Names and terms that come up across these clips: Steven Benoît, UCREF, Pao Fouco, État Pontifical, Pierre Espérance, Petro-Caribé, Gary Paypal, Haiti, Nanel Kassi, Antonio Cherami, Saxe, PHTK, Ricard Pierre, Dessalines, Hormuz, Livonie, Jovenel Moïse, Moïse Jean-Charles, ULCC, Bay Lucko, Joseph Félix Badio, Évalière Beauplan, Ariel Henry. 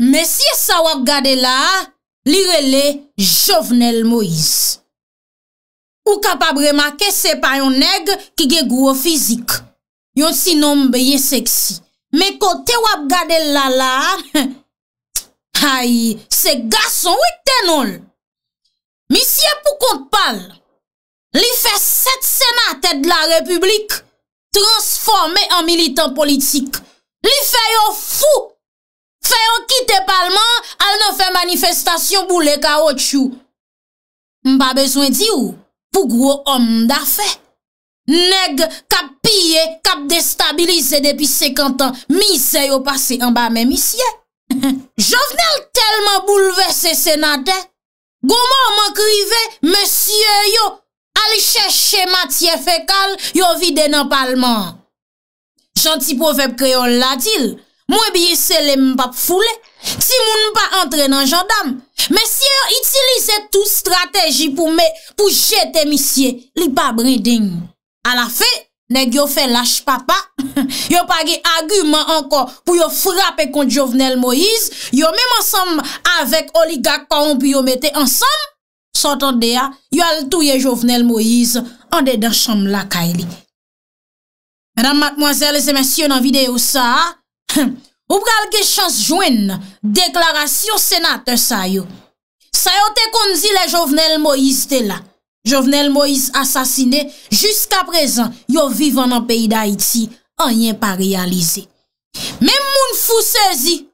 Monsieur ça wap gade là, li rele Jovenel Moïse. Ou capable remarquer c'est pas un nègre qui gen gros physique. Yon si nom bien sexy. Mais côté wap gade là aïe, c'est garçon oui tenol. Monsieur pour qu'on parle. Li fait 7 sénateurs de la République transformé en militant politique. Li fait yon fou. Fait yon quitte parlement, al nan fait manifestation boule caoutchouc. M'pa besoin di ou pour gros homme d'affaires. Nèg k'ap pillé, k'ap déstabilisé depuis 50 ans, misère yo passé en bas même ici. Jovenel tellement bouleversé sénateur. Gon moment crivé, monsieur yo al chercher matière fécale, yo vide dans parlement. Gentil proverbe créole la dit. Moi bien c'est m'pap foule, si moun pas entrer dans gendarme. Monsieur utilise toute stratégie pour jeter monsieur, li pas brinding. À la fin, nèg yo fait lâche papa, yo pas gen argument encore pour yo frapper contre Jovenel Moïse, yo même ensemble avec oligarque corrompu yo mette ensemble, s'entendez ya, yo al touye Jovenel Moïse en dedans chambre la Kaili. Mesdames, mademoiselles et messieurs, dans vidéo ça ou pral gen chans jwenn déclaration sénateur Sayo. Sayo te kon di le Jovenel Moïse te la. Jovenel Moïse assassiné jusqu'à présent, yo vivant dans pays d'Haïti, rien pas réalisé. Même moun fou saisi.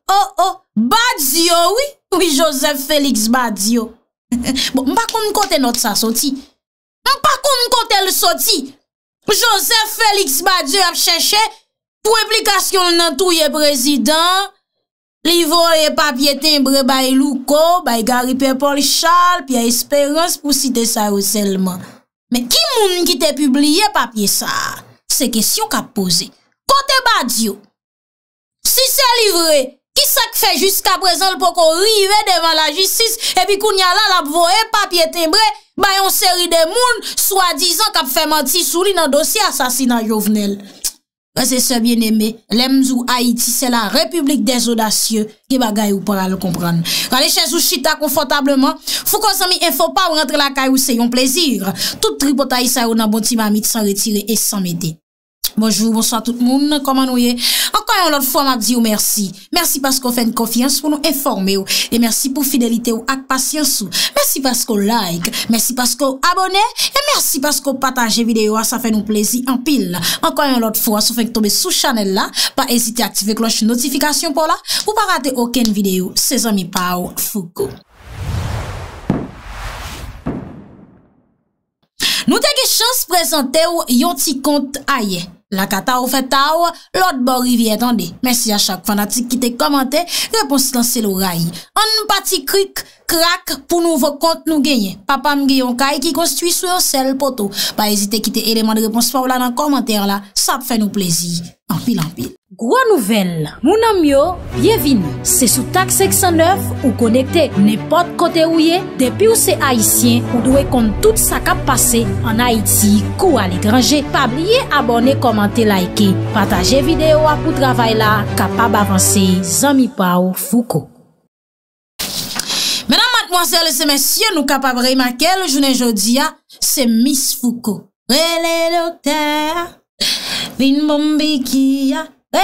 Badio oui, Joseph Félix Badio. Bon, m'pa konn kote not sa sorti. M'pa konn kote le sorti. Joseph Félix Badio a cherché pour implication nan touye président, li voye papier timbre bay Lucko, bay Gary Paypal, Pierre Espérance pour citer ça ou seulement. Mais qui moun qui te publié papier ça? C'est question qu'a posé. Côté Badio. Si c'est livré, qui ça fait jusqu'à présent pour qu'on rive devant la justice et puis kounya la voye papier timbre bay on série de moun soi-disant qu'a fait mentir sous li nan dossier assassinat Jovenel. C'est ce bien-aimé, l'Emzou Haïti, c'est la république des audacieux, qui bagaille ou pas le comprendre. Allez chez ou chita confortablement, Fouco Zami info pas rentrer la caille ou c'est un plaisir. Tout tripotaille ça ou nan bon ti mamite sans retirer et sans mettre. Bonjour, bonsoir tout le monde, comment nous y est? Encore une autre fois, m'a dit ou merci. Merci parce qu'on fait une confiance pour nous informer ou. Et merci pour fidélité ou ak patience ou. Merci parce qu'on like, merci parce qu'on abonne, et merci parce qu'on partage vidéo, ça fait nous plaisir en pile. Encore une autre fois, si vous faites tomber sous channel là, pas hésiter à activer cloche notification pour là, pour pas rater aucune vidéo. C'est amis Pao Fouco. Nous t'ai chance présenter yon ti compte aye. La kata ou fait taou, l'autre bord rivière attendez. Merci à chaque fanatique qui te commenté, réponse lancer l'oreille. On parti cric crack pour nouveau compte nous gagner. Papa m'gayon kay qui construit sur sel poteau. Pas hésiter quitter élément de réponse pour là dans commentaire là, ça fait nous plaisir. En pile en pile. Gros nouvelle, mon ami yo, bienvenue. C'est sous taxe 609 ou connecté n'importe côté où y est. Depuis où c'est haïtien, ou doit compte tout ça qui a passé en Haïti, ou à l'étranger. Pas oublier abonner, commenter, liker, partager vidéo pour travail là, capable avancer. Zami Pao Fouco. Mesdames, mademoiselles et messieurs, nous capables remarquer le journée aujourd'hui, c'est Miss Fouco. Relé docteur, vin bombikia. Mon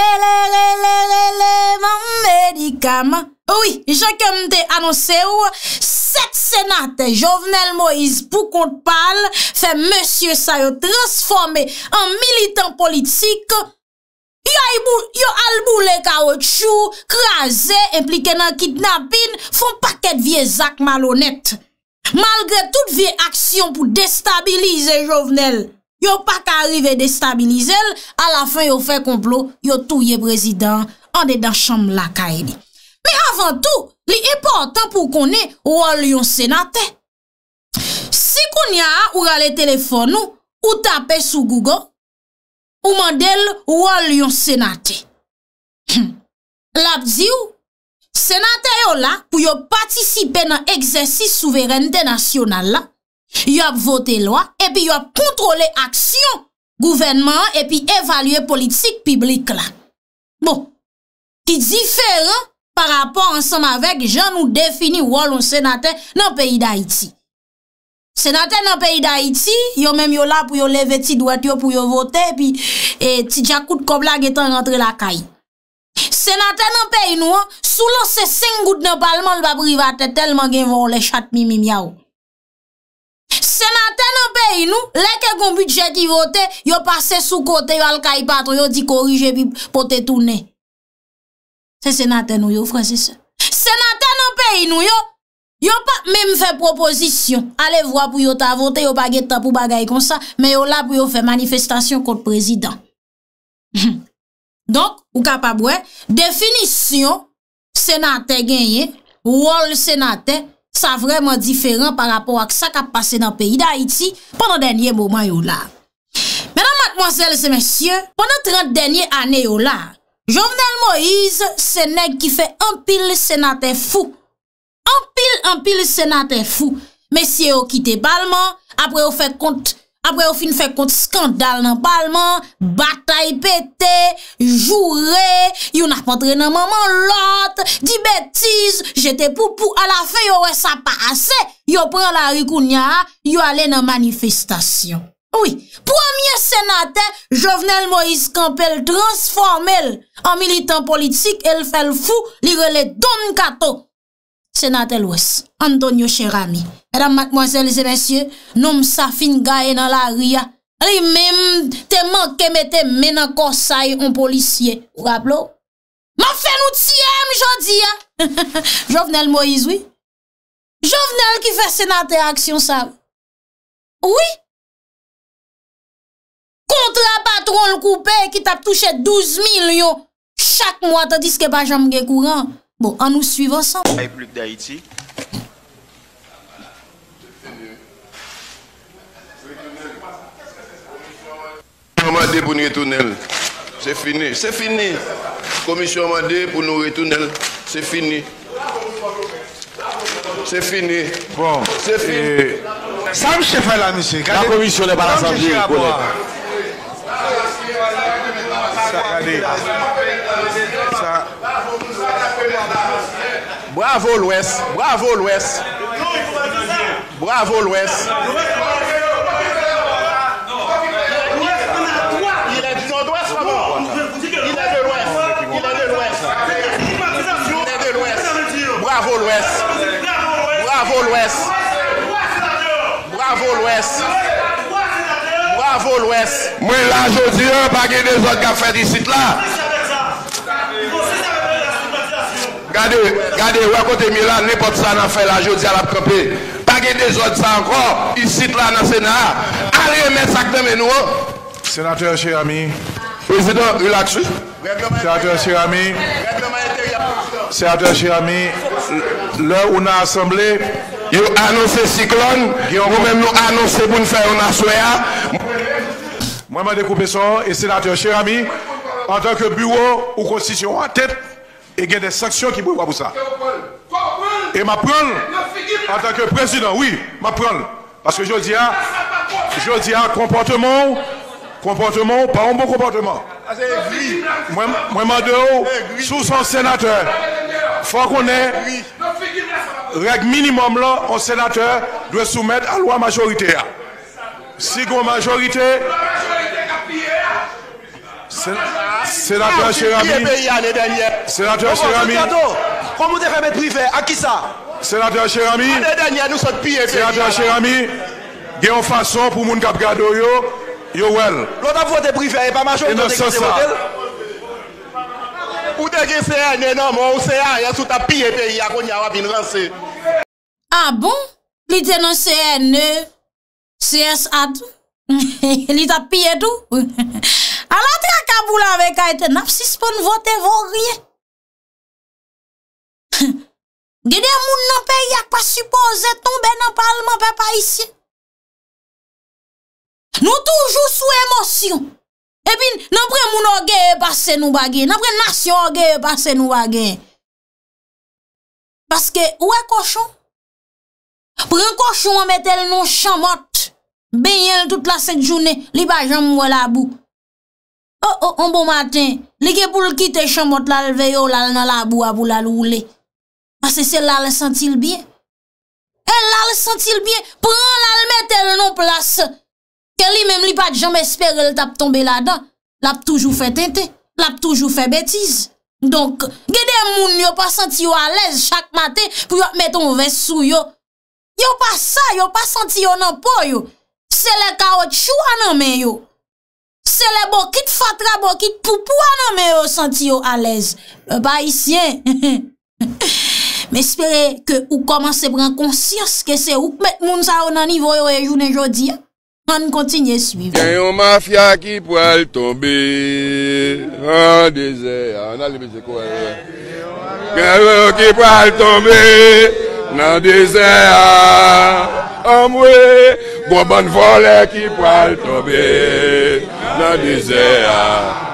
médicament. Oui, je comme te annoncé ou 7 sénateurs Jovenel Moïse pour qu'on parle fait monsieur ça yo transformé en militant politique. Yo alboule caoutchouc, crasé, impliqué dans kidnapping, font paquet de vieux actes malhonnêtes. Malgré toute vieille action pour déstabiliser Jovenel, yo pas qu'arriver déstabiliser, à la fin yo fait complot, yo touye président en dedans chambre la Kaili. Mais avant tout, li important pour qu'on ait ou yon sénateur. Si qu'on y a ou rale téléphone ou tape sous Google ou mandel ou yon sénateur. L'abdi ou sénateur yo là pour yo participer dans exercice souveraineté nationale là. Yo a voté loi et puis yo a contrôlé action gouvernement et puis évaluer politique publique là. Bon, qui différent par rapport ensemble avec Jean nous définit wallon sénateur dans pays d'Haïti. Sénateur dans pays d'Haïti, yo même yo là pour yo lever ti droit yo pour yo voter puis ti jacoute comme la getan rentrer la caille. Sénateur dans pays nous sous lancer 5 gouttes dans parlement le va priver tellement gen vont les chat mimi miao. Sénateur dans pays nous, les que gon budget qui voter, yo passer sous côté al caille patron, yo dit corriger puis pote tourner. C'est sénateur nous yo Francis. Sénateur dans pays nous yo pas même fait proposition. Allez voir pour yo ta voter, yo pas gèt temps pour bagay comme ça, mais yo là pour yo faire manifestation contre président. Donc, ou capable définition sénateur gagné, rôle sénateur, ça vraiment différent par rapport à ça qui a passé dans le pays d'Haïti pendant dernier moment yo là. Mesdames, mademoiselles et messieurs, pendant 30 dernières années yo là, Jovenel Moïse, c'est nèg qui fait un pile sénateur fou. Un pile sénateur fou. Messieurs, vous quittez Parlement, après vous faites compte, après vous faites compte scandale dans Parlement, bataille pété, jouer, vous n'avez pas entré dans maman l'autre, dit bêtise, j'étais pour à la fin, vous avez ça passé, vous prenez la ricounia, vous allez dans manifestation. Oui, premier sénateur, Jovenel Moïse Campbell transformé en militant politique, elle fait le fou, il relève Don Cato. Sénateur l'Ouest, Antonio Cherami. Mesdames, mademoiselles et messieurs, nous sommes fin gaye dans la ria. Lui même, te manqué mette menan korsay en policier. Vous rappelez? Ma fait nous tièm jodi. Jovenel Moïse, oui. Jovenel qui fait sénateur action ça. Oui. Contrat patron le coupé qui t'a touché 12 millions chaque mois tandis que pas jamais courant. Bon, en nous suivant ça. La République d'Haïti. Commandé pour nous retourner. C'est fini. C'est fini. Commission mandée pour nous retourner. C'est fini. C'est fini. Bon. C'est fini. Ça me fait la monsieur. La commission n'est pas l'assemblée. Ça. Bravo l'Ouest, bravo l'Ouest, bravo l'Ouest. Il est du Nord-Ouest, il est de l'Ouest. Bravo l'Ouest, bravo l'Ouest, bravo l'Ouest. Bravo l'Ouest. Moi là je dis pas que des autres qui ont fait des sites là. Regardez, ouais côté Milan, n'importe ça n'a fait là, je dis à la campé. Pas que des autres ça encore, ici là dans le Sénat. Allez mettre ça dans nous. Sénateur cher ami. Président, relax. Sénateur cher ami. Sénateur cher ami. Là où on a assemblé, ils annoncé cyclone, nous-mêmes nous annoncé pour nous faire un assoya. Moi m'a découpé ça et sénateur cher ami, en tant que bureau ou constitution en tête, et il y a des sanctions qui prévoient pour ça. Et ma prends en tant que président, oui, ma prends. Parce que je dis à comportement, pas un bon comportement. Moi, je sous son sénateur, il faut qu'on ait règle minimum là, un sénateur doit soumettre à la loi majorité. Si une majorité, sénateur cher ami. Sénateur cher ami. Comment vous devez mettre privé? À qui ça? Sénateur cher ami. Sénateur cher ami. Il y a une façon pour les gens qui ont gardé. L'autre a voté privé et pas majorité. Ou de qui c'est un énorme, ou c'est un sous ta pire pays à Konya ou Binrancé. Ah bon? L'idée non CNE, CSA tout? L'idée a pillé tout? Alors, tu as Kaboul avec Aïté, n'a pas si bon voter, vaut rien. Gede moun nan pays a pas supposé tomber dans le parlement, papa ici. Nous toujours sous émotion. Et puis, nous prenons moun orgueil passer nous baguer. Nous prenons nation orgueil passer nous baguer. Parce que, où est cochon? Prends cochon, mettez-le dans chambotte. Baignez toute la 5 journée. Li ba jam wè la boue. Oh, un bon matin, les gens pour quitter chambre la veille là dans la boue pour la rouler. Parce que c'est là le sentit bien. Elle là le sentit bien, prend la le mettre en place. Que lui-même lui pas jamais espérer elle tape tomber là-dedans. L'a toujours fait tenter, l'a toujours fait bêtise. Donc, gade moun yo pas senti yo à l'aise chaque matin pour yo mettre un veste sou yo. Yo pas ça, yo pas senti yo nan po yo. C'est le caoutchouc nan men yo. C'est le bon kit fatra, bon kit poupou nan men yo senti yo à l'aise. Bah ici. Mais espérez que ou commencez prendre conscience que c'est ou mettre moun sa yo nan niveau yo et jounen jodi. On continue à suivre. Il y a une mafia qui pourrait tomber en désert. On a les musiques. Il y a une qui pourrait tomber dans le désert. En moué, bon bonne volée qui pourrait tomber dans le désert.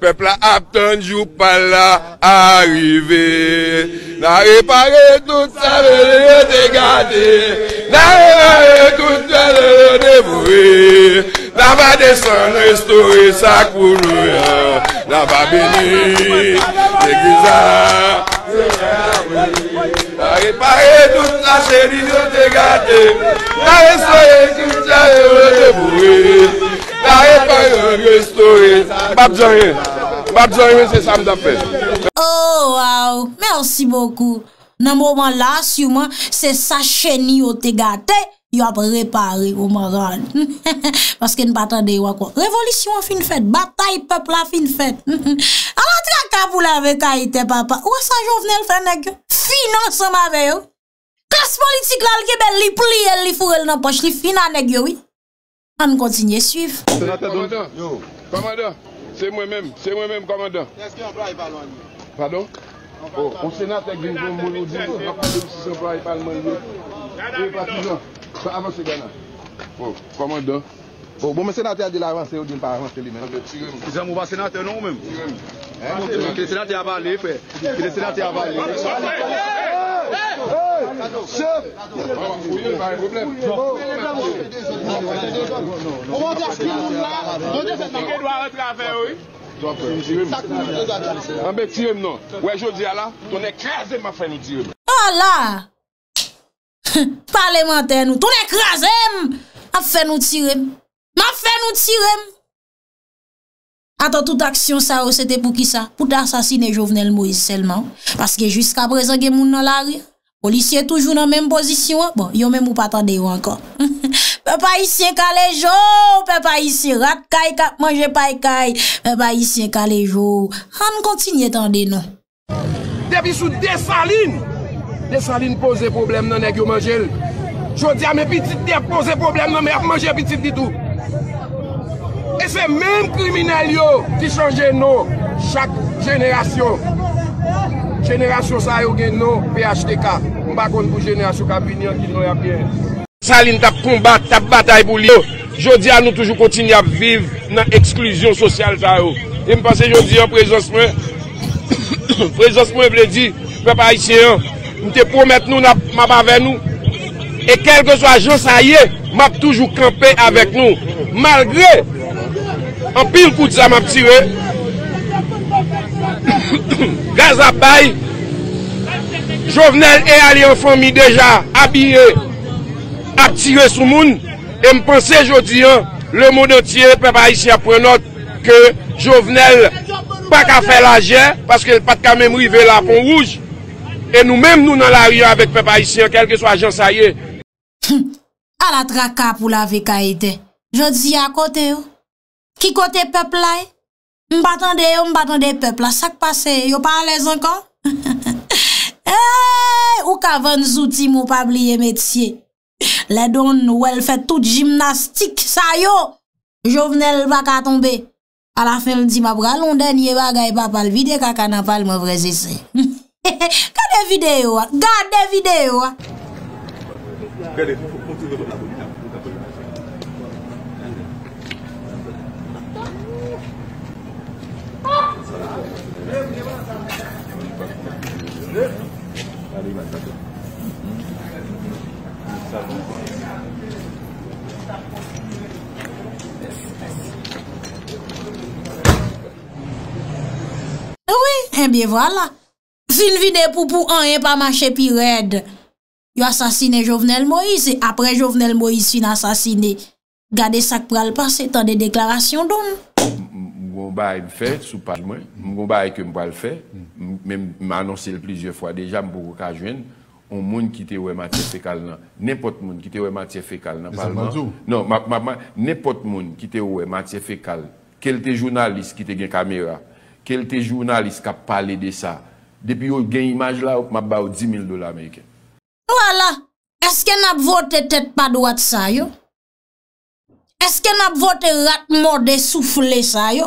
Peuple a attendu par là arrivé. N'a réparé tout ça, le dégâté. N'a réparé tout ça, le dévoué. N'a pas descendre, restaurer sa couleur. N'a pas béni, l'église. N'a réparé tout ça, c'est le dégâté. N'a réparé tout ça, le dévoué. Oh wow, merci beaucoup. Dans le moment là, sûrement, c'est sa chaîne qui te gâté, qui a préparé au moral. Parce que nous n'attendons pas quoi. Révolution a fin fête, bataille peuple a fin fête. Alors, traka pour la vérité, papa. Où est-ce que Jovenel fait finance avec eux? Classe politique là, elle plie, elle fourre dans la poche, elle finance, oui. On continue à suivre. Commandant, c'est moi-même, commandant. Est-ce qu'il y a un plat pas loin? Pardon? Au Sénat, il y a un bon boulot, il y a un plat pas loin. Il n'y a pas toujours. Ça avance, Ghana. Commandant. Bon, mais sénateur de l'avance, il n'y a pas avancé lui-même. Ils n'ont pas sénateur non-même. Le sénateur a parlé, frère. Le sénateur a parlé. Voilà. Parlementaire nous, ton écrasé, a fait nous tirer. M'a fait nous tirer. Attends, toute action, ça, c'était pour qui ça? Pour assassiner Jovenel Moïse seulement. Parce que jusqu'à présent, il y a des gens dans la rue. Policiers toujours dans la même position. Bon, ils ont même pas attendu encore. Papa ici, calé jo. Papa ici, rat kay, kap mange pay kay. Papa ici, calé jo. On continue, attendez, non. Depuis sous Dessalines pose problème, non, nèg yo mangel. Je dis à mes petites de poser problème, non, mais à manger petites du tout. Et c'est même criminel yo qui change nos chaque génération. Génération ça yo gen non PHTK. On va connait pour génération Kabinian qui non y a bien. Saline t'a combat, t'a bataille pour lui. Jodi a nous toujours continuer à vivre dans exclusion sociale ça yo. Et me pense jodi en présence moi présence moi veut dire peuple haïtien, nous te promettre nous m'a pas avec nous. Et quel que soit Jean Saillé, m'a toujours campé avec nous malgré en pile coup de ça m'a tiré. Gaz à bail. Jovenel est allé en famille déjà habillé à tirer sous moun et me pensais aujourd'hui le monde entier peuple haïtien prend note que Jovenel pas qu'à faire la guerre parce qu'il pas qu'à même river la pont rouge et nous-mêmes nous dans la rue avec peuple haïtien quel que soit Jean Saillé. À la traka pour la vérité. Je dis à côté qui côté peuple là m'attendais peuple là ça passe yo pas à l'aise encore. Eh ou ka vann zouti mou pas oublier métier. Les donne ou elle fait toute gymnastique ça yo. Jovenel va ka tomber. À la fin il dit m'a bralon dernier bagay papa le vide kaka nan pal mon vrai c'est. Gade vidéo. Oui, eh bien voilà. Fin vide pour un pas marché pi red. Yo assassiné Jovenel Moïse et après Jovenel Moïse fin assassiné. Gardez ça pour le passé dans des déclarations d'homme. Mon bail me fait sous pas moi, mon bail que me va le faire, même m'annoncer plusieurs fois déjà pour qu'à joindre on monde qui était ouais matière fécale n'importe monde qui était ouais matière fécale dans parlement. Non, n'importe monde qui était ouais matière fécale, quel était journaliste qui était gain caméra, quel était journaliste qui a parlé de ça. Depuis yo gain image là m'a ba $10,000 américains. Voilà. Est-ce que n'a voté tête pas droite ça yo? Est-ce que n'a voté rat mort de souffler ça yo?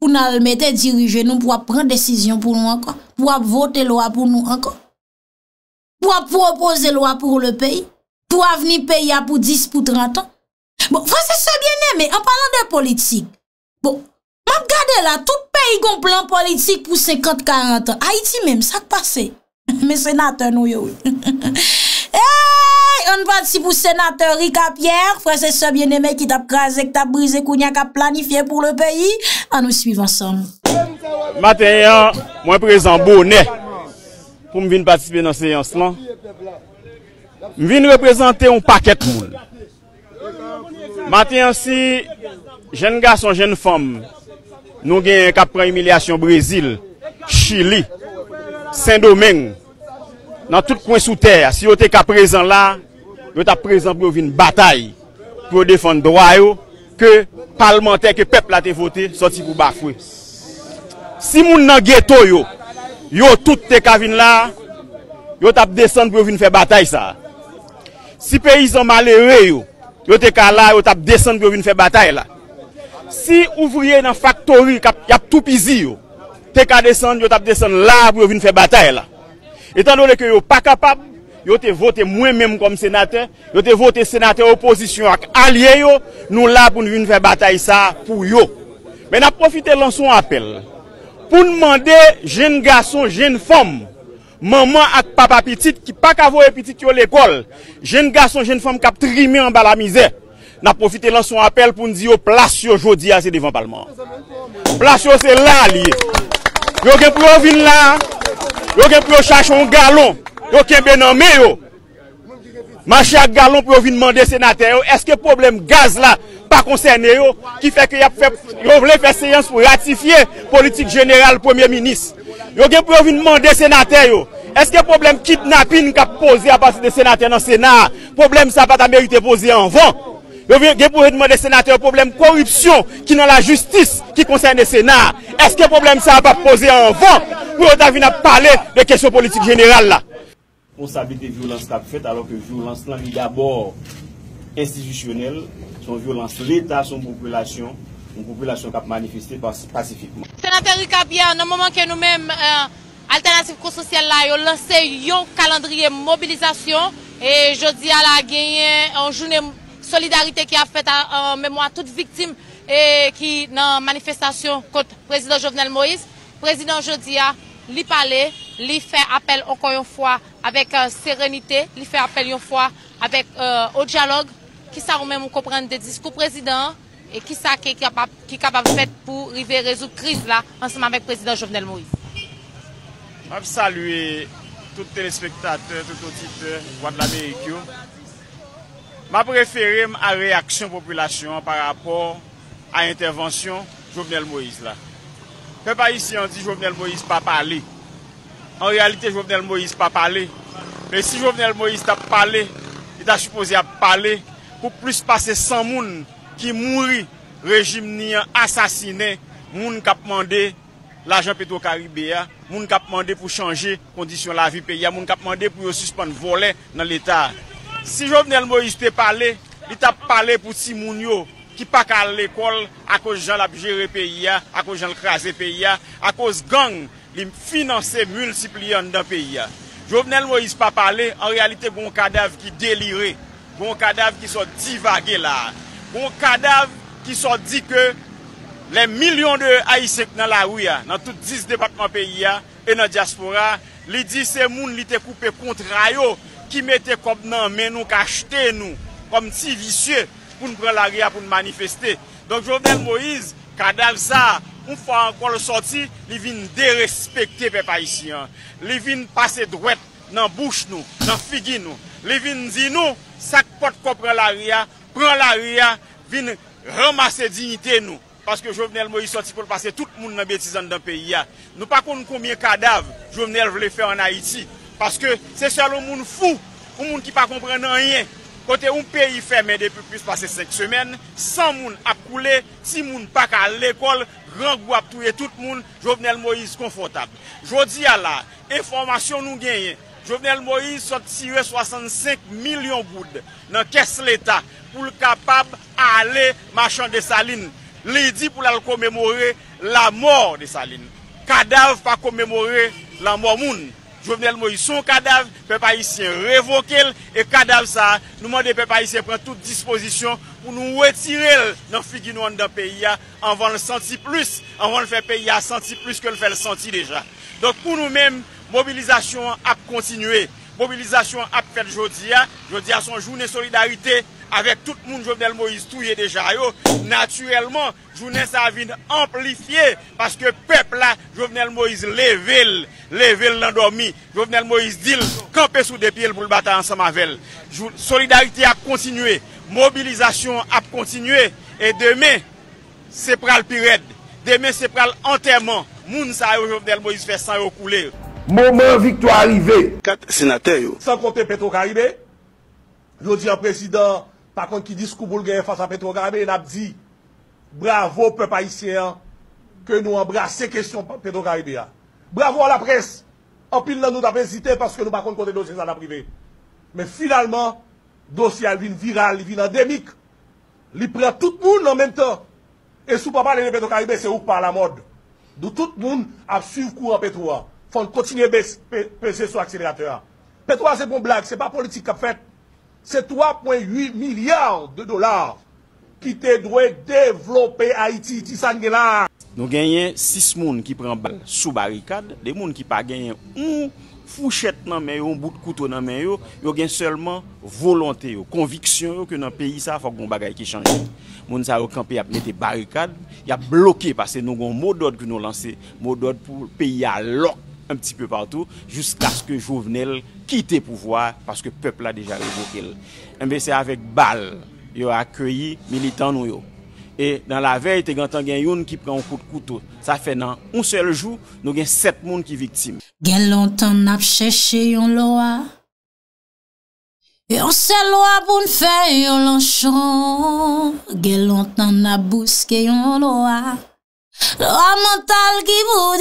Pour nous mettre diriger nous pour prendre décision pour nous encore, pour voter loi pour nous encore. Pour proposer loi pour le pays, pour avenir pays à pour 10 pour 30 ans. Bon, c'est ça bien aimé en parlant de politique. Bon, m'a regardé là tout pays gon plan politique pour 50-40 ans. Haïti même ça passe. Mais sénateur nous yo. On parti pour sénateur Ricard Pierre, frère c'est ça bien aimé qui t'a crasé, qui t'a brisé, qui a planifié pour le pays. On nous suit ensemble. Matin, moi présent bonnet. Pour me venir participer dans cette séance là. Je viens représenter un paquet de monde. Matin si jeunes garçons, jeunes femmes nous gagnons après humiliation Brésil, Chili, Saint-Domingue. Dans tout coin sous terre, si vous êtes présent là, vous êtes présent pour une bataille pour défendre droit que parlementaire que peuple a voté sorti pour bafouer. Si moun nan ghetto yo yo tout te kavin là yo t'a descendre pour venir faire bataille ça si paysan malheureux yo te ka là yo t'a descendre pour venir faire bataille là si ouvrier dans factory y a tout pisi yo te ka descendre yo t'a descendre là pour venir faire bataille là étant donné que yo pas capable yo te voté moi même comme sénateur yo te voté sénateur opposition ak allié yo nous là pour venir faire bataille ça pour yo mais n'a profiter lançon appel pour demander jeunes garçons, jeunes femmes, maman et papa petite qui pas qu'à voir petite à l'école, jeunes garçons, jeunes femmes qui a trimé en bas la misère, n'a profité de son appel pour nous dire place aujourd'hui c'est devant le Parlement. Place c'est là lié. Yo qui pour venir là, yo qui pour chercher un galon, yo qui ben nommé yo. Marcher à galon pour venir demander sénateur, est-ce que le problème gaz là pas concerné yo qui fait que y a fait faire séance pour ratifier politique générale premier ministre. Yo gen pour venir demander sénateur yo, est-ce que problème kidnapping qu'a posé à partir des sénateurs dans Sénat, problème ça pas mérité poser en vent. Yo gen pour demander sénateur problème corruption qui dans la justice qui concerne le Sénat. Est-ce que problème ça pas posé en vent pour ta venir parler de question politique générale là. Responsabilité violence qu'a faite alors que violence là d'abord institutionnelle, son violence l'État, son population qui a manifesté pacifiquement. Sénateur Ricard Pierre, dans le moment que nous-mêmes, Alternative Co-Social, avons lancé un calendrier de mobilisation, et je dis à la gagné une journée de solidarité qui a fait en mémoire toutes les victimes qui dans manifestation contre le président Jovenel Moïse. Le président Jodia, lui parler, lui faire appel encore une fois avec sérénité, lui faire appel une fois avec au dialogue. Qui ça ou même comprendre des discours président et qui ça qui est capable de faire pour arriver à résoudre la crise là ensemble avec le président Jovenel Moïse. Je veux saluer tous les téléspectateurs, tous les auditeurs de l'Amérique. Je préfère à la réaction de la population par rapport à l'intervention de Jovenel Moïse. Là. Le peuple haïtien dit que Jovenel Moïse n'a pas parlé. En réalité, Jovenel Moïse n'a pas parlé. Mais si Jovenel Moïse n'a pas parlé, il a supposé parler. Pour plus passer 100 personnes qui mourent, régime ni assassiné, moun qui a demandé l'argent pétro-caribéen, moun qui a demandé pour changer condition la vie pays, moun qui a demandé pour suspendre volet dans l'État. Si Jovenel Moïse te parlé, il t'a parlé pour si moun yo qui pas à l'école à cause gens la gérer pays, à cause gens le craser pays, à cause gang les financer multiplier dans pays. Jovenel Moïse pas parlé, en réalité bon cadavre qui délirait. Bon cadavre qui sont divagués là. Bon cadavre qui sont dit que les millions de Haïtiens dans la rue, dans tous 10 départements pays et dans la diaspora, ils disent que ces gens qui ont coupé contre eux, qui mettaient comme non, mais nous, qui achetaient nous, comme si vicieux, pour nous prendre la rue, pour nous manifester. Donc Jovenel Moïse, cadavre ça, on fait encore le sorti, il vient dérespecter les Haïtiens. Il vient passer droite dans la bouche, nous, dans la figue. Il vient dire nous, ça porte qu'on prend l'arrière, vient ramasser dignité nous. Parce que Jovenel Moïse sorti pour passer tout le monde dans bêtise dans le pays. Nous ne savons pas combien de cadavres Jovenel voulait faire en Haïti. Parce que c'est seulement le monde fou, le monde qui ne comprend rien. Quand un pays fermé depuis plus de 5 semaines, 100 personnes ont coulé, 6 personnes n'ont pas à l'école, grand groupe a tué tout le monde, Jovenel Moïse confortable. Je dis à la, information nous gagne. Jovenel Moïse a tiré 65 millions de gouttes dans la caisse de l'État pour le capable d'aller marchand de Saline. Il dit pour la commémorer la mort de Saline. Cadavre pas commémorer la mort moun. Jovenel Moïse, son cadavre, les peuples haïtiens révoquer et cadavre ça, nous demandons aux peuples haïtiens de prendre toutes dispositions pour nous retirer dans le figure dans le pays, avant le sentir plus, avant le faire payer à sentir plus que le faire le sentir déjà. Donc pour nous-mêmes, mobilisation a continué, mobilisation a fait aujourd'hui à son journée de solidarité avec tout le monde Jovenel Moïse touye déjà. Naturellement, journée ça vient amplifier parce que peuple là, Jovenel Moïse levé l'endormi. Jovenel Moïse dit camper sous des pieds pour le battre ensemble avec elle. Solidarité a continué, mobilisation a continué et demain c'est pral pirède. Demain c'est pral enterrement. Moun sa yo Jovenel Moïse fait sans yo couler. Moment victoire arrivé. 4 sénateurs. Sans compter Petro-Caribé. Je dis un président par contre qui dit ce que face à Petro-Caribé, il a dit bravo peuple haïtien que nous embrassons question Petro-Caribé. Bravo à la presse. En pile là nous avons hésité parce que nous ne pouvons pas compter dossier à la privée. Mais finalement, dossier vient viral, il vient endémique. Il prend tout le monde en même temps. Et si vous ne parlez pas de Petro-Caribé, c'est où par la mode. Donc tout le monde a suivi le cours en Petro. Il faut continuer à peser sur l'accélérateur. Petro, c'est bon blague, ce n'est pas politique qu'a fait. C'est 3,8 milliards de dollars qui te doit développer Haïti. Nous gagnons 6 personnes qui prennent balle sous barricade, des personnes qui n'ont pas gagné une fourchette dans main, un bout de couteau dans main, ils gagnent seulement volonté, conviction que dans le pays ça faut qu'on bagaille qui change. Moun sa yo camper a mettre barricade, il a bloqué parce que nous avons un mot d'ordre que nous lancer, mot d'ordre pour le pays à l'or un petit peu partout jusqu'à ce que Jovenel quitte le pouvoir parce que le peuple a déjà révoqué. C'est avec balle, il a accueilli militants nous. Et dans la veille, il y a quelqu'un qui prend un coup de couteau. Ça fait dans un seul jour, nous avons 7 personnes qui sont victimes. Quel longtemps n'a pas cherché une loi. Et on se loi pour nous faire un lanchon. Quel longtemps n'a pas bousqué une loi. Loi mentale qui vous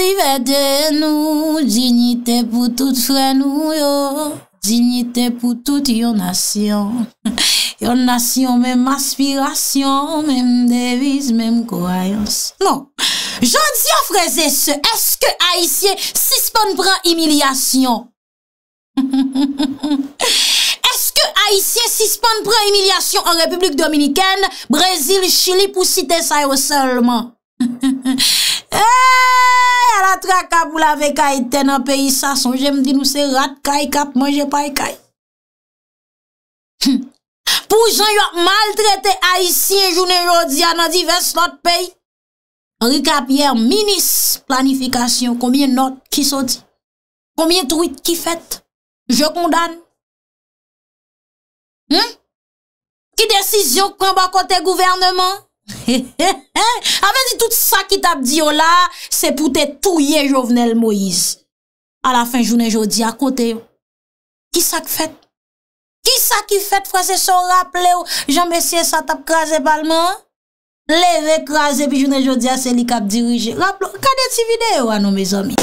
divide nous. Dignité pour tout frère nous. Dignité pour toute une nation. Une nation, même aspiration, même devise, même croyance. Non. Je dis aux frères et sœurs, est-ce que Haïtien suspend prend humiliation? Est-ce que Haïtien suspend prend humiliation en République Dominicaine, Brésil, Chili, pour citer ça seulement? La traka pour la vek Haïti dans pays ça, son j'aime dit nous c'est rat kay kap manger paille kay. Pour gens qui ont maltraité Haïtiens journée aujourd'hui dans divers autres pays. Ricard Pierre, ministre planification, combien de notes qui sorti? Combien de tweets qui fait? Je condamne. Qui décision prend par côté gouvernement? Avec tout ça qui t'a dit là, c'est pour te touiller Jovenel Moïse. À la fin journée aujourd'hui à côté. Qui ça qui fait? Qui ça qui fait, frère, c'est ça, rappelez-vous, Jean-Messier, ça tape crasé parlement, levé crasé, puis journée aujourd'hui, c'est lui qui a dirigé. Rappelez-vous, regardez cette vidéo à nous, mes amis.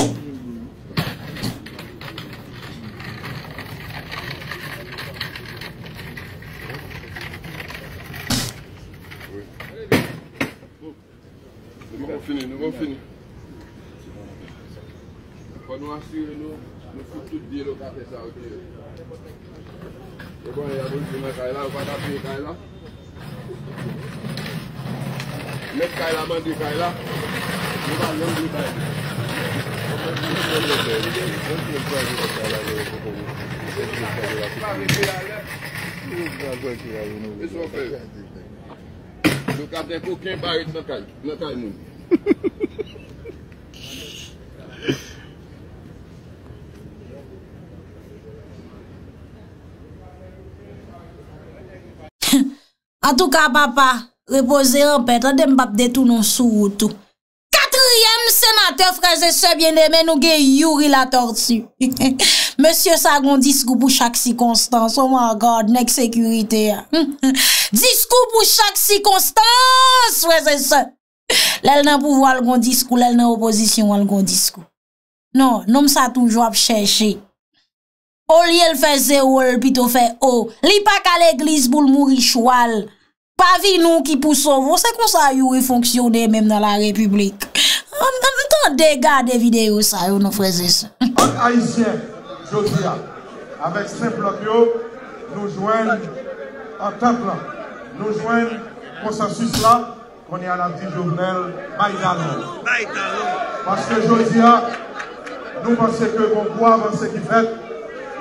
Nous allons finir. Pour nous assurer, nous faut tout dire au café, ça, c'est bon, il y a beaucoup de cailles là, on va taper les cailles là. Les cailles là, on des cailles là. On va l'enlever des cailles. On va l'enlever des cailles. Nous n'avons aucun baril dans le caillou. En tout cas, papa, reposez en paix. Tandis que je vais tout sous tout. Quatrième sénateur, frères et sœurs bien-aimés, nous avons Yuri la tortue. Monsieur Sagon, discours pour chaque circonstance. On m'en garde, next sécurité. Discours pour chaque circonstance, frères et sœurs. L'elle n'a pouvoir, elle n'a discours, l'elle n'a opposition, elle n'a discours. Non, non, ça toujours chercher. Au lieu de faire zéro, plutôt faire O. Li pas qu'à l'église pour mourir choual. Pas vi nous qui pour sauver. C'est comme ça Yuri fonctionner même dans la République. On dégage des vidéos, ça, nos frères et sœurs. Haïtien, je dis, avec simple yo, nous joignons en temple. Nous joignons consensus là, qu'on est à la vie Jovenel Moïse. Parce que je dis, nous pensons que qu'on peut avancer qui fait.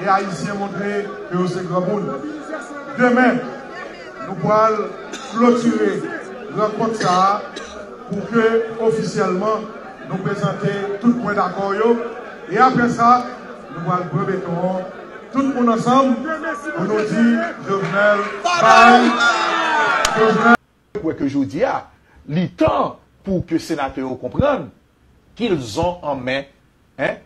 Et Haïtiens montré que vous êtes grand monde. Demain, nous pourrons clôturer la rencontre pour que officiellement nous présenter tout le point d'accord. Et après ça, nous pourrons breveter tout le monde ensemble pour nous dire Jovenel, bye. Pour que je dis, il est temps pour que les sénateurs comprennent qu'ils ont en main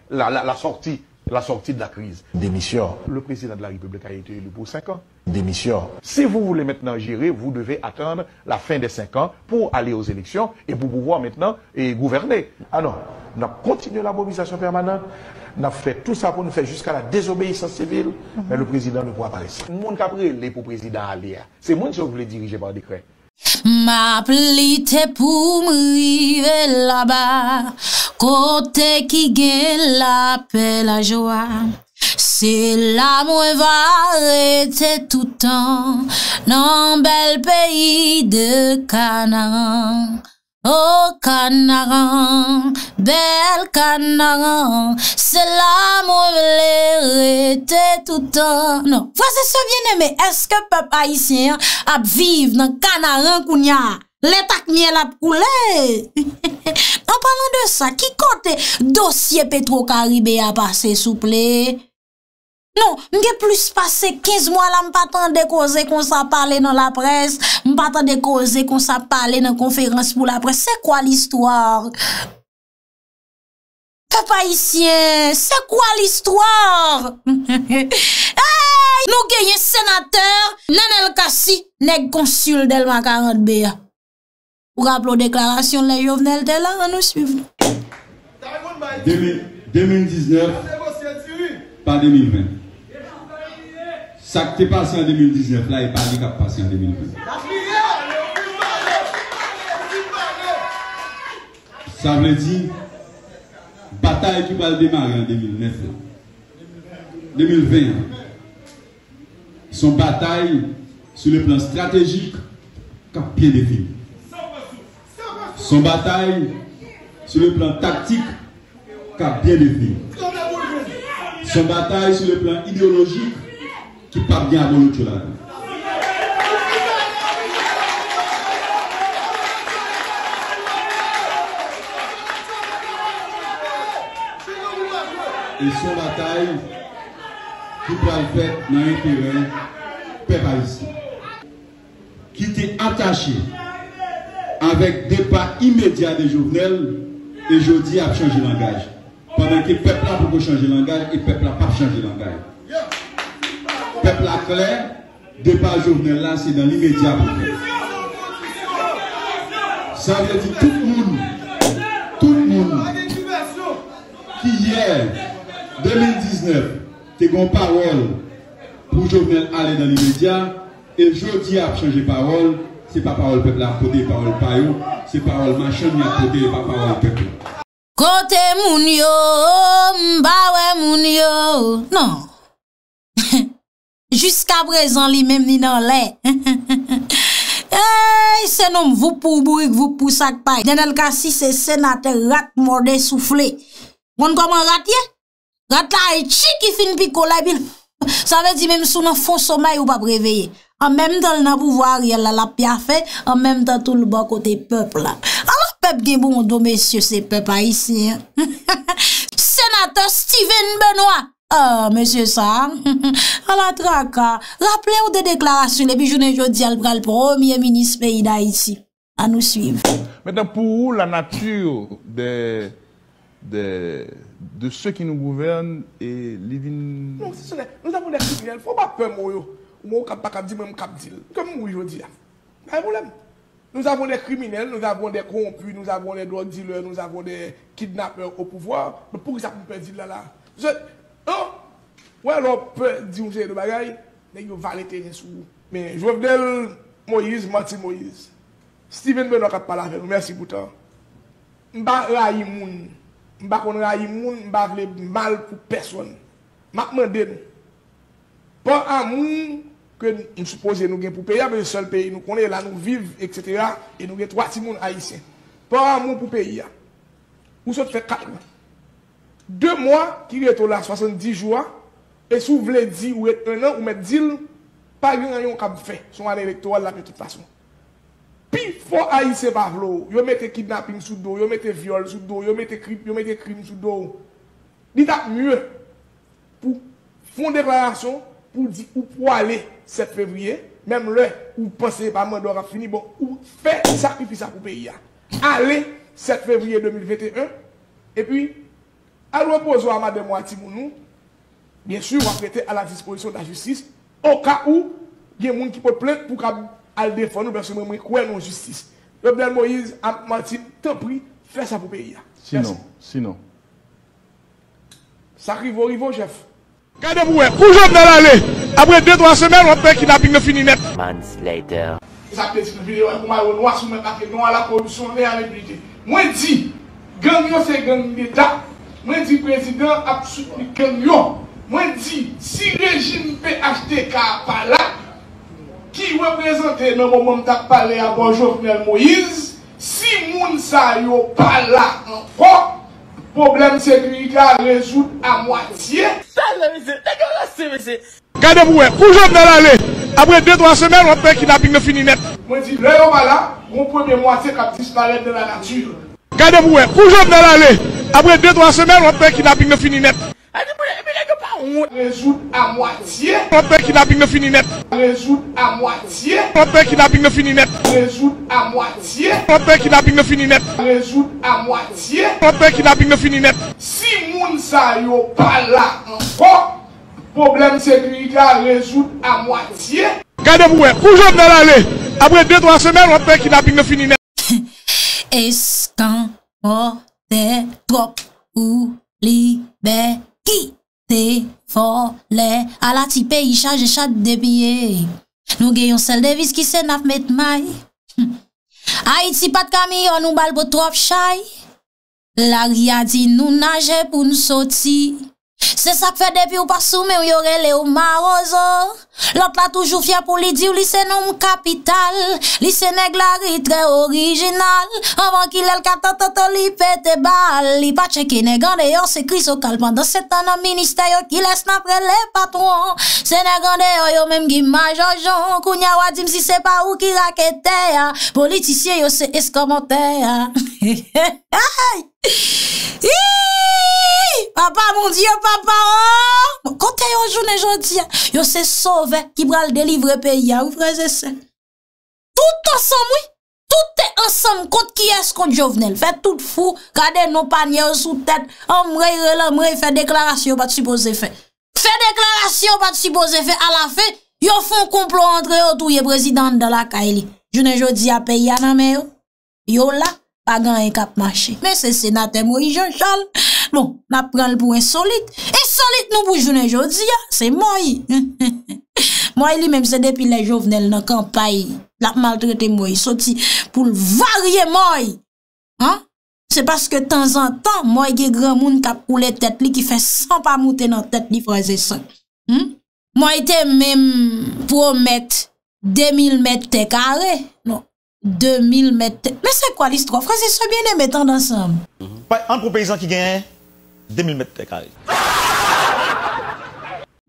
la sortie. La sortie de la crise. Démission. Le président de la République a été élu pour 5 ans. Démission. Si vous voulez maintenant gérer, vous devez attendre la fin des 5 ans pour aller aux élections et pour pouvoir maintenant gouverner. Ah non, on a continué la mobilisation permanente, on a fait tout ça pour nous faire jusqu'à la désobéissance civile, mais le président ne pourra pas rester. Le monde qui a pris les pour président aller, c'est le monde qui voulait diriger par décret. Ma plite pour m'rive là-bas, côté qui gagne la paix, la joie. C'est là moi va arrêter tout temps, dans bel pays de Canaan. Oh Canaan, bel Canaan, c'est là moi vais arrêter tout temps. Non, voici ce bien-aimé, est-ce que peuple haïtien a vivre dans Canaan kounya? L'état miel a coulé. En parlant de ça, qui compte dossier Petro-Caribé a passé souple? Non, m'ge plus passé 15 mois là, m'patan de cause qu'on s'en parle dans la presse, m'patan de cause qu'on s'en parle dans conférence pour la presse. C'est quoi l'histoire? Papa haïtien, c'est quoi l'histoire? Hey! Nous gagnons sénateur, Nanel Kassi, nèg consul Delma 40B. Pour applaudir la déclaration, les Jovenel de là, nous suivons. 2019, pas 2020. Ça qui est passé en 2019, là, il n'y a pas qui est passé en 2020. Ça veut dire, bataille qui va démarrer en 2009. 2020. Son bataille sur le plan stratégique, qu'a bien défini. Son bataille sur le plan tactique, qu'a bien défini. Son bataille sur le plan idéologique qui part bien à mon autre là. Et son bataille qui peut le faire dans l'intérêt peuple haïtien. Qui était attaché avec départ immédiat des Jovenel et jeudi a changé de langage. Pendant que le peuple a pour changer de langage et le peuple n'a pas changé de langage. Le peuple a clair, départ Jovenel là, c'est dans l'immédiat. Ça veut dire tout le monde qui hier, 2019, te gon parole pour Jovenel aller dans l'immédiat et jeudi a changé parole, c'est pas parole peuple à côté, parole paillot, c'est parole machin à côté, pas parole peuple. Côté moun yo, mbawe moun yo. Non. Jusqu'à présent, li même ni dans l'air. Hey, c'est nom, vous pour bourrique, vous pour sac paille. Nenel Kassi, c'est sénateur rat mordé soufflé. Bon, comment ratier? Rat la et chi qui fin picola. Ça veut dire même sous un fond sommeil ou pas réveillé. En même temps, le pouvoir, il l'a bien fait. En même temps, tout le bon côté peuple. Alors, peuple qui est bon, messieurs, c'est peuple haïtien. Sénateur Steven Benoît. Ah, monsieur ça, à la traka, rappelez-vous des déclarations, les bijoux de Jodi Albral, premier ministre pays d'Haïti. À nous suivre. Maintenant, pour vous, la nature de ceux qui nous gouvernent et Livin. Non, c'est cela. Nous avons des criminels. Il ne faut pas peur, moi. Moi, je ne peux pas dire, même Capdil. Comme moi, je dis. Pas de problème. Nous avons des criminels, nous avons des corrompus, nous avons des drogue dealers, nous avons des kidnappeurs au pouvoir. Mais pourquoi ça peut dire là? Oh, ouais, alors, peut dire que de bagaille, mais vous valez les sous. Mais Jovenel Moïse, Martin Moïse, Steven Benoît qui a parlé avec nous, merci pour toi. Je ne suis pas mal pour personne. Je demande, pas un monde que nous supposons nous pour payer, mais le seul pays nous connaît, là nous vivons, etc. Et nous avons 3 petits mondes haïtiens. Pas un monde pour payer. Nous sommes fait 4 mois. 2 mois qui est là 70 jours et si vous voulez dire ou être 1 an ou mettre deal pas rien qu'on fait son année électorale là de toute façon puis faut haïtien pas vlo yo mettez kidnapping sous dos yo mettez viol sous dos yo mettez crime sous dos dit t'a mieux pour font déclaration pour dire ou pour aller 7 février même le ou penser pas mandor a fini bon ou fait sacrifice à pour pays aller 7 février 2021 et puis alors, reposer à Madame Ouattimounou, bien sûr, on va prêter à la disposition de la justice, au cas où il y a des gens qui peuvent plaindre pour qu'elle défende, parce que je crois en justice. Jovenel Moïse, à Martin, tant pis, fais ça pour le pays. Sinon. Ça arrive au rivo, chef. Regardez-vous, pour Jovenel aller, après 2-3 semaines, on peut kidnapping le fini net. Months later. Ça peut être une vidéo pour moi, on va soumettre à non à la corruption et à l'impunité. Moi, je dis, gang, c'est gang d'État. Moi je dis président absolument camion. Moi je dis si le régime PHTK par là, qui représente dans le moment où je parle à bon Jovenel Moïse, si moun sa yo pas là encore, problème sécurité à résoudre à moitié. Regardez-vous, pour Jovenel aller, après 2-3 semaines, on peut kidnapping le fini net. Moi je dis, là on va là, mon premier moitié qui disparaît de la nature. Regardez-vous, pour Jovenel aller. Après 2-3 semaines, on peut kidnapping le fini net. Résoudre à moitié. On peut kidnapping le fini net. Résoudre à moitié. On peut kidnapping le fini net. Résoudre à moitié. On peut kidnapping le fini net. Résoudre à moitié. On peut kidnapping le fini net. Si moun sa yo pas là encore, problème sécurité à résoudre à moitié. Regardez-vous, pour Jovenel aller. Après 2-3 semaines, on peut kidnapping le fini net. Des trop ou libé qui te volé à la type y charge chaque de billets. Nous gagnons celle de vis qui se naf met maille. Haïti pas de camion, nous balbo trop chai. La ria dit nous nage pour nous sortir. C'est ça que fait depuis ou pas soumis ou yore le ou marozo. L'autre là toujours fier pour lui dire ou lycée non capital. Lycée nèglari très original. Avant qu'il ait le catato li pète balle. Li pas checké nègande yon se crise au calme. Dans 7 ans dans ministère qui laisse n'après les patrons. C'est nègande yon même qui major jon. Kounya wadim si c'est pas ou qui raquette. Politicien yon se escomote. Papa, mon Dieu, papa, oh! Quand yon journée jodi, yon se sauve qui bral délivre pays, ou frère, c'est ça. Tout ensemble, oui. Tout est ensemble, contre qui est-ce qu'on Jovenel? Fait tout fou, gardez nos paniers sous tête, omre, fait déclaration, pas de supposé faire. Fait déclaration, pas de supposé faire, à la fin, yon font complot entre yon tout yon président de la Kaili. Journée jodi à pays, nan men yo. Yo là, pas grand cap marché. Mais c'est sénateur Moïse Jean-Charles. Bon, on prend le pour insolite. Insolite, nous bougeons aujourd'hui, c'est moi. Moi, lui-même, c'est depuis les Jovenel dans la campagne. La maltraité, moi, sorti pour varier, moi. Hein? C'est parce que de temps en temps, moi, il y a grand monde qui a coulé tête, qui fait sans pas monter dans la tête, li frères et sœurs. Moi, était même promettre 2000 mètres carrés. Non. 2000 mètres. Mais c'est quoi l'histoire? Frères et sœurs, bien aimés, tendent ensemble. Pas un paysan qui gagne. 2000 mètres carrés.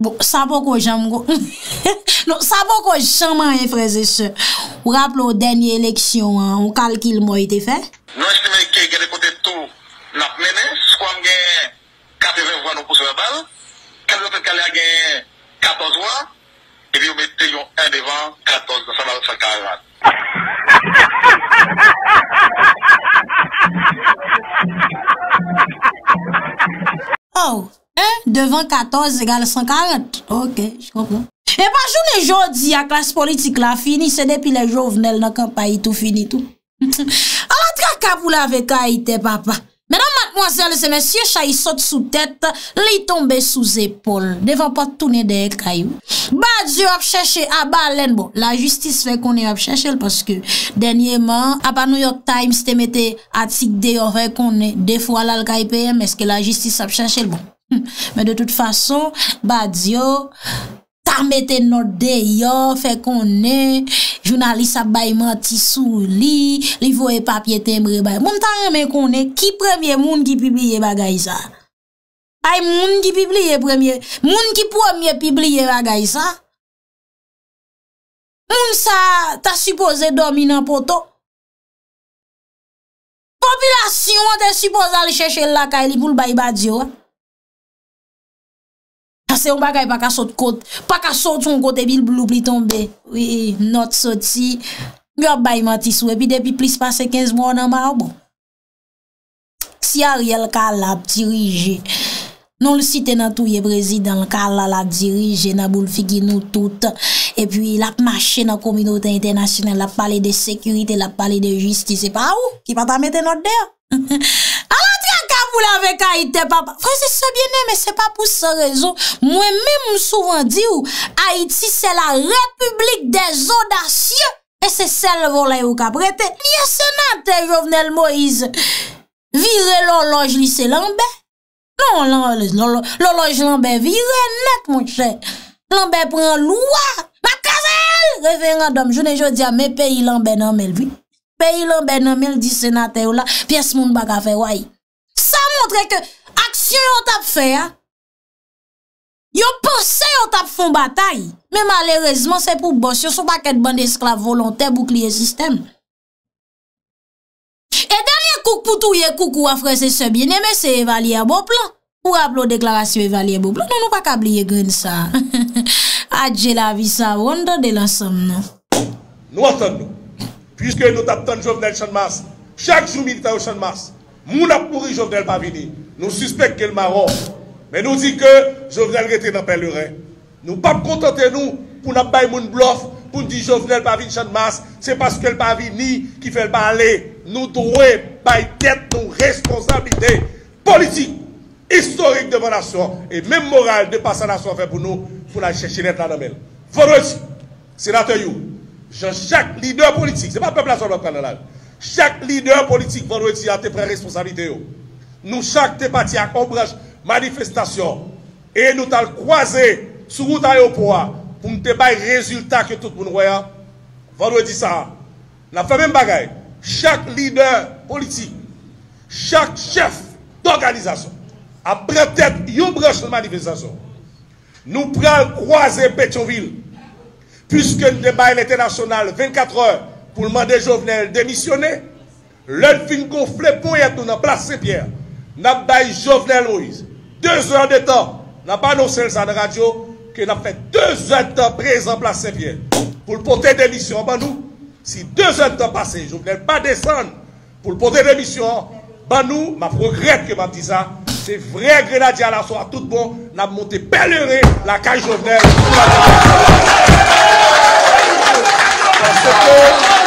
Bon, ça beaucoup j'aime. Non, ça beaucoup j'aime, frères et sœurs. Vous rappelez aux dernières élections, on calcule moi été fait. Non, je me dis que de côté tout, n'a pas mené, soit on gagne 80 voix nous pousse la balle, quand on gagne 14 voix, et puis on mettez un devant 14, ça va faire 40. Oh, hein? Devant 14 égale 140. Ok, je comprends. Et pas journée aujourd'hui, la classe politique là fini, c'est depuis les Jovenel dans la campagne, tout fini, tout. Alors, traka pour la vécaïté, papa. Mesdames, mademoiselles et messieurs, chay saute sous tête, li tombe sous épaule. Devant pas tourner des cailloux. Badieu a cherché à baleine. Bon, la justice fait qu'on est à chercher parce que, dernièrement, à part New York Times, te mette article de fait qu'on est deux fois là le KIPM, est-ce que la justice a cherché? Bon. Mais de toute façon, Badieu, ta mette notre de fait qu'on est, journaliste a bay menti sous li, li voye papier timbre bay. Moun ta reme konnen qui premier moun qui publie bagay sa. Ay moun qui publie premier, moun qui premier publie bagay sa. Moun sa ta supposé dormi nan poto. Population te supposé aller chercher la kay li pou l bay Badio. C'est un bagay pas qu'à sauter côte, pas qu'à sauter son côté ville blou pli tomber. Oui, notre sorti, yo bay menti sou et puis depuis plus passer 15 mois dans marbre. Si Ariel Kala dirige, non le cité dans tout président Kala la dirige dans boule figi nous toutes et puis la marché dans communauté internationale, la parler de sécurité, la parler de justice, c'est pas où qui pas ta mettre notre dehors. Avec Haïti, papa. Frère, c'est bien aimé, mais c'est pas pour cette raison. Moi-même, souvent dit, Haïti, c'est la république des audacieux. Et c'est celle volée ou caprette. Le sénateur Jovenel Moïse vire l'horloge lycée Lambert. Non, l'horloge Lambert vire net, mon cher. Lambert prend loi. Ma caselle! Référendum, je ne dis pas, mais pays Lambert non, mais lui. Pays Lambert non, mais dit sénateur là. Pièce moun baka fait, ouais. Ça montre que action yon tap fait, yon pense yon tap font bataille. Mais malheureusement, c'est pour boss, yon son paquet de bande esclaves volontaires bouclier système. Et dernier coup pour tout yé coucou à frère, c'est bien aimé, c'est Évalière Beauplan. Pour applaudir déclaration Évalière Beauplan, non, nous pas qu'à oublier green ça. Adje la vie ça, on de l'ensemble, non? Nous attendons, puisque nous tapons Jovenel Chanmas, chaque jour militaire au Chanmas. Moun a pourri Jovenel pas venir. Nous suspectons qu'elle marron. Mais nous dit que Jovenel était dans Pellerin. Nous ne pas contenter nous pour nous bailler moun bluff, pour nous dire Jovenel pas venir chan masse. C'est parce qu'elle pas venir qui fait le pas aller. Nous devons bailler tête nos responsabilités politiques, historiques de la nation et même morale de passer la nation fait pour nous, pour la chercher net la damel. Vendredi, sénateur You, chaque leader politique, ce n'est pas le peuple la soirée de la. Chaque leader politique vendredi a te pris responsabilité. Nous, chaque te parti à comprendre manifestation. Et nous t'as croisé sur route à l'aéroport pour nous te bailler résultat que tout le monde voit. Vendredi ça. Nous avons fait même bagaille. Chaque leader politique, chaque chef d'organisation a pris tête une branche de manifestation. Nous prenons croiser Pétionville. Puisque nous débat l'international 24 heures. Pour demander Jovenel démissionner, le fin gonflé pour y être dans place Saint-Pierre. N'a pas Jovenel Moïse. 2 heures de temps. N'a pas annoncé ça dans la radio que n'a fait 2 heures de temps présent place Saint-Pierre. Pour porter démission, ban nous. Si 2 heures de temps passé, Jovenel pas descendre pour porter démission, ban nous, ma regrette que m'a dit ça. C'est vrai grenadier à la soirée tout bon. N'a monté pèleré la caille Jovenel. Parce que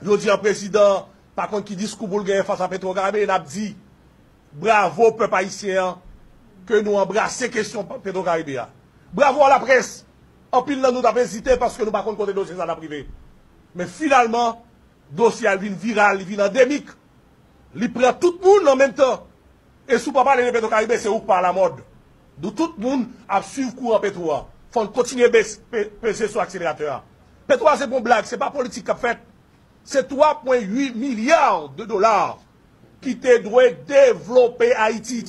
je dis au président, par contre, qui dit ce que vous voulez face à Petrogame, il a dit bravo, peuple haïtien, que nous embrassons la question Petrogame. Bravo à la presse. En pile, nous avons hésité parce que nous ne pouvons pas compter dossier dans la privée. Mais finalement, le dossier vient viral, il vient endémique. Il prend tout le monde en même temps. Et si vous ne parlez pas de Petro-Caribe, c'est vous par la mode. De tout le monde a suivi le courant Petro. Il faut continuer à peser sur l'accélérateur. Petro, c'est bon blague, ce n'est pas politique qu'a fait. C'est 3,8 milliards de dollars qui te doit développer Haïti.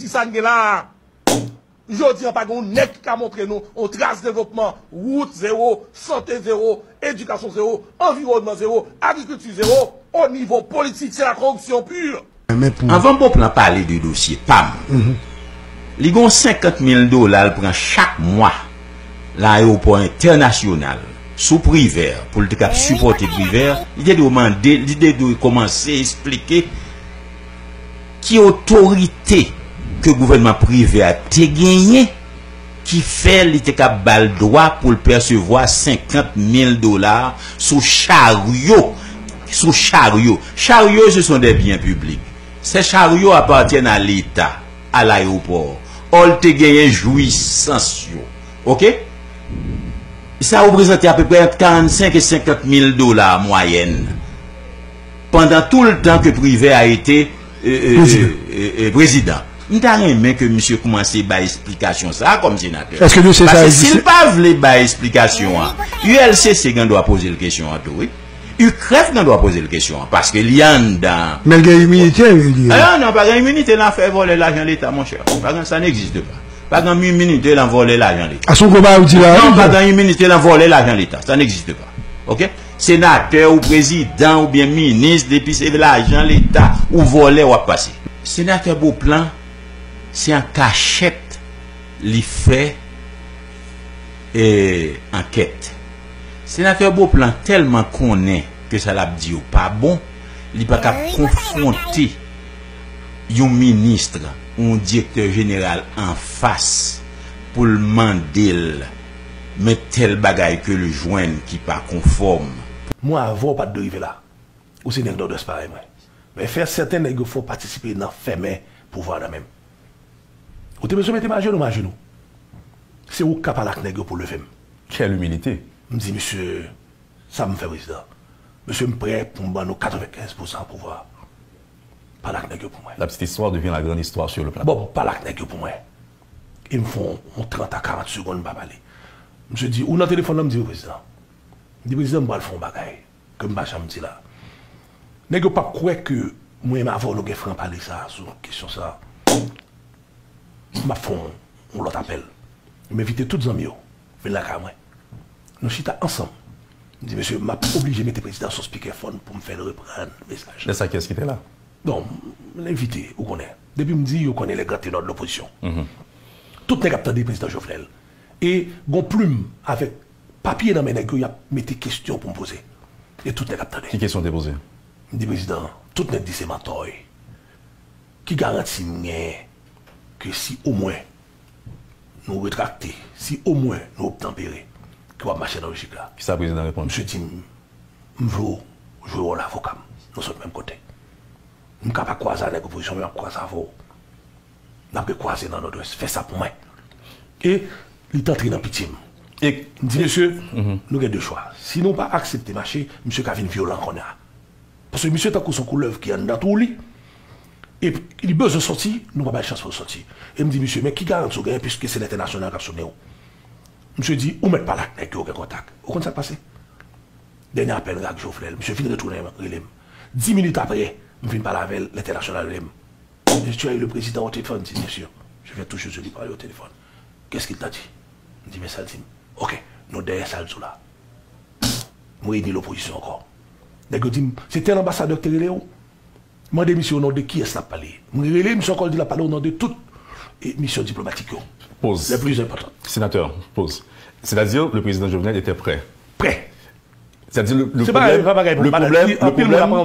Je dis pas qu'on net qu'à montrer nous, on trace développement, route zéro, santé zéro, éducation zéro, environnement zéro, agriculture zéro, au niveau politique, c'est la corruption pure. Mais pour... Avant bon plan parler du dossier, PAM, ils ont $50,000 prend chaque mois l'aéroport international sous privé pour le cap supporter privé. Il a demandé, l'idée de commencer à expliquer qui autorité que le gouvernement privé a gagné qui fait l'étecabal droit pour percevoir $50,000 sous chariot. Sous chariot. Chariot, ce sont des biens publics. Ces chariots appartiennent à l'État, à l'aéroport. On te gagne jouissance. Ok? Ça représente à peu près $45,000 et $50,000 moyenne. Pendant tout le temps que privé a été président. Nous avons que monsieur commence par explication ça comme sénateur. Est-ce que nous c'est ça? Parce que s'il pas voulait par explication, ULCC doit poser la question à tout, oui. UCREF doit poser la question parce que l'IAN dans. Mais il y a immunité, il dit. Ah non, pas d'immunité, il a fait voler l'argent de l'État, mon cher. Ça n'existe pas. Pas d'immunité, il a volé l'argent de l'État. À son combat, vous dites là. Non, pas d'immunité, il a volé l'argent de l'État. Ça n'existe pas. Ok? Sénateur ou président ou bien ministre, depuis c'est l'argent de l'État ou volé ou à passer. Sénateur Beauplan. C'est en cachette les faits et enquête. Sénateur Beauplan tellement connaît que ça l'a dit ou pas bon, il n'est pas capable de confronter un ministre ou un directeur général en face pour le mandel, mais tel bagaille que le joigne qui n'est pas conforme. Moi, avant, pas de arriver là. Ou c'est négocier de pareil. Mais faire certains négociations, il faut participer dans le fait, pour voir la même. Vous avez besoin de mettre ma genou ou ma genou. C'est vous qui avez la nègre pour le faire. Quelle humilité. Je me dis, monsieur, ça me fait président. Monsieur me prête pour me donner 95% pour voir. Pas la nègre pour moi. La petite histoire devient la grande histoire sur le plateau. Bon, pas la nègre pour moi. Ils me font 30 à 40 secondes pas parler. Je dis, ou dans le téléphone, je me dis, président. Je dis, président, je vais le faire un bagaille. Que je me dis là. Nègre pas croire que moi, je vais avoir le franc parler ça, sur la question ça. Ma fond, on l'autre appel. Je m'invite tous les amis. Je la caméra. Nous sommes ensemble. Je dis, monsieur, je suis obligé de mettre le président sur le speakerphone pour me faire reprendre le message. Mais ça, qu'est-ce qui était là? Non, l'invité, vous connaissez. Depuis, je me dis, vous connaissez les grands ténors de l'opposition. Tout le monde a le président Jovenel. Et, gon plume, avec papier dans mes nègres, il a mis des questions pour me poser. Et tout le monde a attendu. Qui question déposée? Je dis, président, tout le monde dit, c'est ma toy. Qui garantit rien? Que si au moins nous rétracter, si au moins nous obtempérer, qu'on va marcher dans le logique là. Qui ça, président, répond? Monsieur dit, je veux jouer l'avocat. Nous sommes du même côté. Je ne peux pas croiser la proposition, mais je ne peux pas croiser vous. Je ne peux pas croiser dans notre ouest. Fais ça pour moi. Et il est entré dans pitié. Et il dit, monsieur, nous avons deux choix. Si nous ne pas accepter marché, monsieur Kavin violent qu'on a. Parce que monsieur Takou son couleuvre qui est dans tout lit. Et il a besoin de sortir, nous n'avons pas de chance pour sortir. Et il me dit, monsieur, mais qui garantit ce gain puisque c'est l'international qui a sonné? Monsieur dit, ou mettez pas là, avec aucun contact. Vous comprenez ça passé? Dernier appel, Jacques Jovenel. Monsieur vient de retourner, il aime. 10 minutes après, je viens parler avec l'international, il aime. Je suis avec le président au téléphone, il dit, monsieur, je viens toujours lui parler au téléphone. Qu'est-ce qu'il t'a dit? Il me dit, mais ça, dit, ok, nous derrière ça, nous là. Moi, il dit l'opposition encore. C'était l'ambassadeur qui est moi, je suis au nom de qui est-ce que je parle? Je suis encore au nom de toutes les missions diplomatiques. Pause. Les plus importantes. Sénateur, pause. C'est-à-dire que le président Jovenel était prêt. Prêt. C'est-à-dire le problème.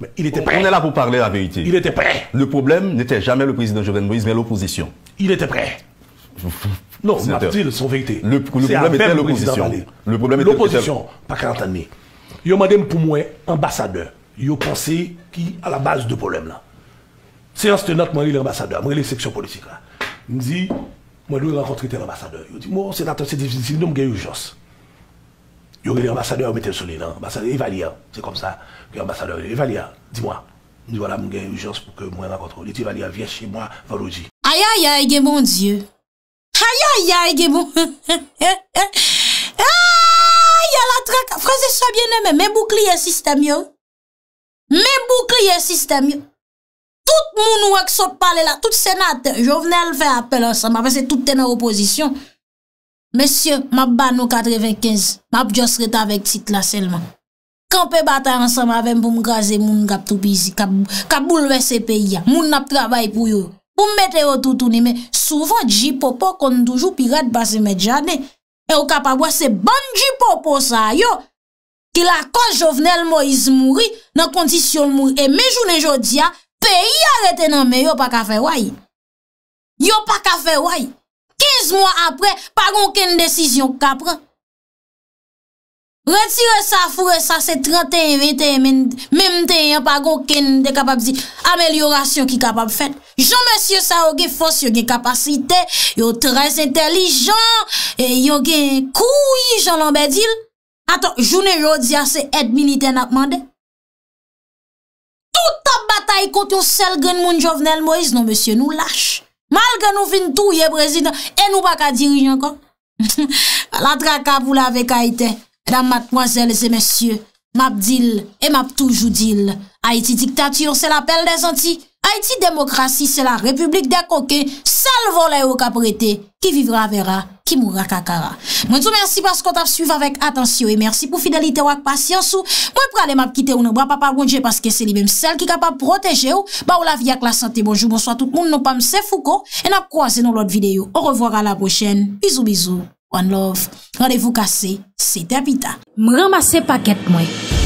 Mais il était prêt. On est là pour parler la vérité. Il était prêt. Le problème n'était jamais le président Jovenel Moïse, mais l'opposition. Il était prêt. Non, c'est son vérité. Le problème était l'opposition. Le problème était l'opposition. Pas 40 ans. Il m'a demandé pour moi, ambassadeur. Yo pensé qui à la base de problème là. Séance tenante, moi l'ambassadeur, moi les sections politiques là. Il me dit, moi je dois rencontrer l'ambassadeur. Il dit, moi sénateur, c'est difficile, nous avons une urgence. Il y aurait l'ambassadeur, mettez le soleil là. L'ambassadeur Évalière, c'est comme ça que l'ambassadeur Évalière, dis-moi, Je voilà, mon une urgence pour que moi rencontre. Les Évalière viennent chez moi vendredi. Aïe aïe aïe, mon Dieu. Aïe aïe aïe, mon. Aïe la traque. Frère, c'est ça bien aimé. Mes boucliers système yo. Mes boucliers système yo. Tout le monde qui sort parler là, tout sénateur, Jovenel fait appel ensemble, parce que tout est dans opposition. Monsieur, ma bano 95, ma juste rete avec titre là seulement. Camper bataille ensemble avec pour me graser moun gap tout busy, ka bouleverser pays. Moun n'a travail pour yo. Pour mettre au tout tourner mais souvent Jipopo kon toujours pirate basse mes jardin. Et au capable c'est bon Jipopo ça yo. Qui la cause Jovenel Moïse mouri dans condition mouri et mes journée jodia pays arrêté nan mais yo pas ka faire wai. Yo pas ka faire wai. 15 mois après, pas aucune décision qu'a prend. Retirer ça foure ça c'est 31 21 même temps pas aucune de capable dire amélioration qui capable fait. Jean monsieur ça yo gen force, yo gen capacité, yo très intelligent et yo gen couille Jean Lambedil. Attends, journée jodi c'est aide militaire n'a demandé. Toute ta bataille contre un seul grand monde Jovenel Moïse, non monsieur, nous lâche. Malgré nous fin tout le président et nous pas qu'à diriger encore. La traque pour la avec Haïti. Mesdames, mademoiselles et messieurs, m'abdil et m'a toujours dit Haïti dictature c'est l'appel des Antilles. Haïti démocratie c'est la république des coquins. Seul volet au caprété qui vivra verra, qui mourra kakara. Moi tout merci parce qu'on t'a suivi avec attention et merci pour fidélité ou patience. Moi pour aller m'a quitter ou non bras papa Gondje parce que c'est lui même celle qui capable protéger ou ba ou la vie avec la santé. Bonjour, bonsoir tout le monde, non pas m'se Fouco et n'a croisé dans l'autre vidéo. Au revoir à la prochaine. Bisous bisous. One love. Rendez-vous cassé, c'est Tapita. M'ramasser paquet moi.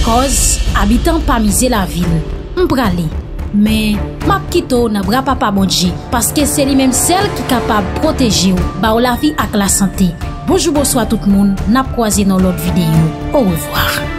Cause habitant pas miser la ville. M'braler. Mais m'a quitto n'a bra papa Bonji parce que c'est lui même celle qui capable protéger ou ba ou la vie ak la santé. Bonjour bonsoir tout le monde, n'a croisé dans l'autre vidéo. Au revoir.